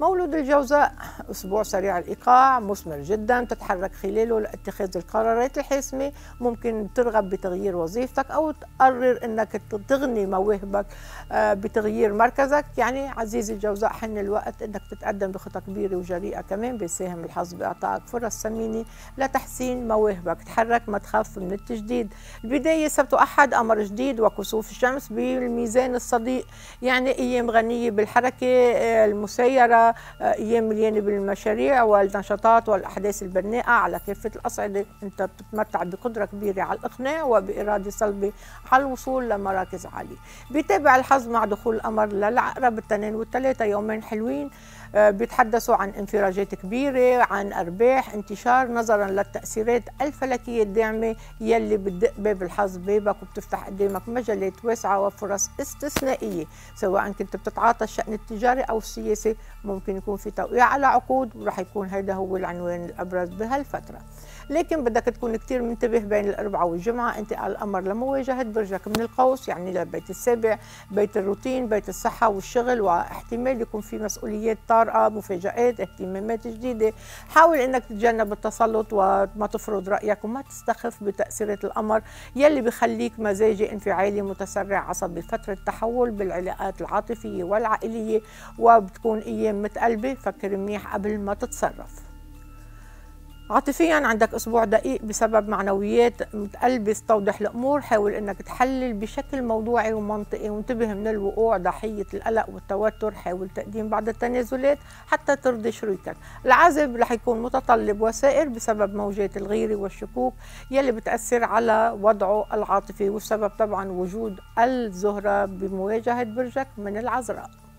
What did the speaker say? مولود الجوزاء أسبوع سريع الإيقاع مثمر جدا، تتحرك خلاله لاتخاذ القرارات الحاسمة، ممكن ترغب بتغيير وظيفتك أو تقرر أنك تغني مواهبك بتغيير مركزك. يعني عزيزي الجوزاء حن الوقت أنك تتقدم بخطة كبيرة وجريئة، كمان بيساهم الحظ بإعطائك فرص ثمينة لتحسين مواهبك. تحرك ما تخاف من التجديد. البداية سبت وأحد قمر جديد وكسوف الشمس بالميزان الصديق، يعني أيام غنية بالحركة المسيرة، ايام مليانه بالمشاريع والنشاطات والاحداث البناءه على كافه الاصعده. انت بتتمتع بقدره كبيره على الاقناع وباراده صلبه على الوصول لمراكز عاليه. بيتابع الحظ مع دخول القمر للعقرب الاثنين والثلاثه، يومين حلوين بيتحدثوا عن انفراجات كبيره، عن ارباح، انتشار، نظرا للتاثيرات الفلكيه الداعمه يلي بتدق باب الحظ بابك وبتفتح قدامك مجالات واسعه وفرص استثنائيه، سواء كنت بتتعاطى الشان التجاري او السياسي. ممكن يكون في توقيع على عقود وراح يكون هيدا هو العنوان الابرز بهالفتره، لكن بدك تكون كثير منتبه. بين الاربعاء والجمعه انتقال القمر لمواجهه برجك من القوس، يعني للبيت السابع، بيت الروتين، بيت الصحه والشغل، واحتمال يكون في مسؤوليات طارئه، مفاجآت، اهتمامات جديده. حاول انك تتجنب التسلط وما تفرض رايك وما تستخف بتاثيرات القمر يلي بخليك مزاجي انفعالي متسرع عصبي. فتره تحول بالعلاقات العاطفيه والعائليه وبتكون ايام متقلبة، فكر منيح قبل ما تتصرف. عاطفيا عندك اسبوع دقيق بسبب معنويات متقلبه، استوضح الامور، حاول انك تحلل بشكل موضوعي ومنطقي وانتبه من الوقوع ضحيه القلق والتوتر. حاول تقديم بعض التنازلات حتى ترضي شريكك. العزب رح يكون متطلب وسائر بسبب موجات الغيره والشكوك يلي بتاثر على وضعه العاطفي، والسبب طبعا وجود الزهره بمواجهه برجك من العذراء.